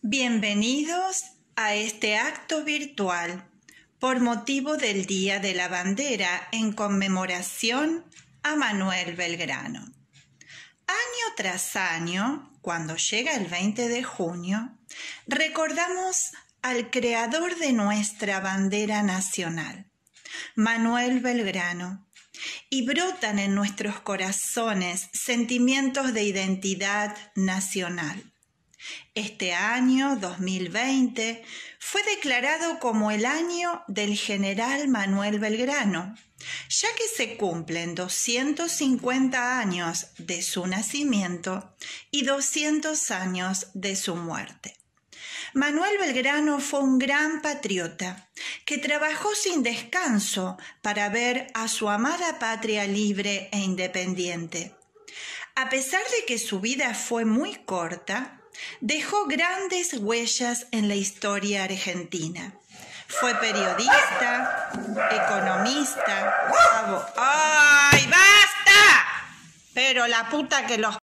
Bienvenidos a este acto virtual por motivo del Día de la Bandera en conmemoración a Manuel Belgrano. Año tras año, cuando llega el 20 de junio, recordamos al creador de nuestra bandera nacional, Manuel Belgrano, y brotan en nuestros corazones sentimientos de identidad nacional. Este año 2020 fue declarado como el año del general Manuel Belgrano, ya que se cumplen 250 años de su nacimiento y 200 años de su muerte. Manuel Belgrano fue un gran patriota que trabajó sin descanso para ver a su amada patria libre e independiente. A pesar de que su vida fue muy corta, dejó grandes huellas en la historia argentina. Fue periodista, economista, abogado. ¡Ay, basta! Pero la puta que los